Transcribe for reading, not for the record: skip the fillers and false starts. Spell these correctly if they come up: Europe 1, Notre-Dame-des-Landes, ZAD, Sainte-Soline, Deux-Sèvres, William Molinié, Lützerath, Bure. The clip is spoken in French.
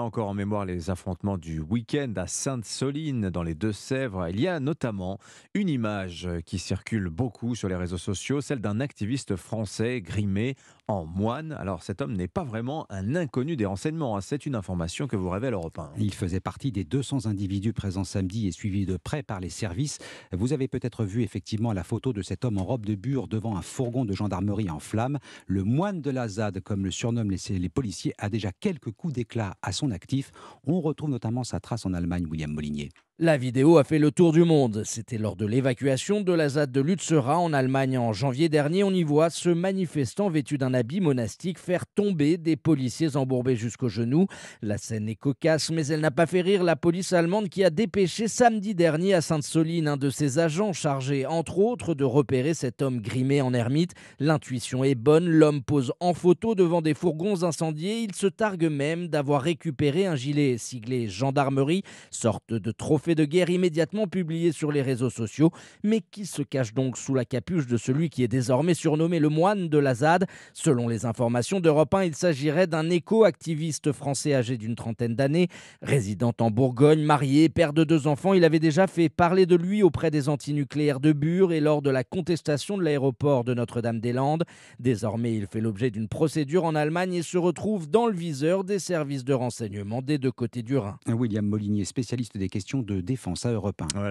a encore en mémoire les affrontements du week-end à Sainte-Soline, dans les Deux-Sèvres. Il y a notamment une image qui circule beaucoup sur les réseaux sociaux, celle d'un activiste français grimé en moine. Alors cet homme n'est pas vraiment un inconnu des renseignements, hein. C'est une information que vous révèle Europe 1. Il faisait partie des 200 individus présents samedi et suivis de près par les services. Vous avez peut-être vu effectivement la photo de cet homme en robe de Bure devant un fourgon de gendarmerie en flammes. Le moine de la ZAD, comme le surnomment les policiers, a déjà quelques coups d'éclat à son actif. On retrouve notamment sa trace en Allemagne, William Molinié. La vidéo a fait le tour du monde. C'était lors de l'évacuation de la ZAD de Lützerath en Allemagne en janvier dernier. On y voit ce manifestant vêtu d'un habit monastique faire tomber des policiers embourbés jusqu'aux genoux. La scène est cocasse, mais elle n'a pas fait rire la police allemande qui a dépêché samedi dernier à Sainte-Soline un de ses agents chargé entre autres de repérer cet homme grimé en ermite. L'intuition est bonne, l'homme pose en photo devant des fourgons incendiés. Il se targue même d'avoir récupéré un gilet siglé gendarmerie, sorte de trophée de guerre immédiatement publié sur les réseaux sociaux. Mais qui se cache donc sous la capuche de celui qui est désormais surnommé le moine de la ZAD? Selon les informations d'Europe 1, il s'agirait d'un éco-activiste français âgé d'une trentaine d'années, résident en Bourgogne, marié, père de 2 enfants. Il avait déjà fait parler de lui auprès des antinucléaires de Bure et lors de la contestation de l'aéroport de Notre-Dame-des-Landes. Désormais, il fait l'objet d'une procédure en Allemagne et se retrouve dans le viseur des services de renseignement des 2 côtés du Rhin. William Molinié, spécialiste des questions de défense à Europe 1. Ouais.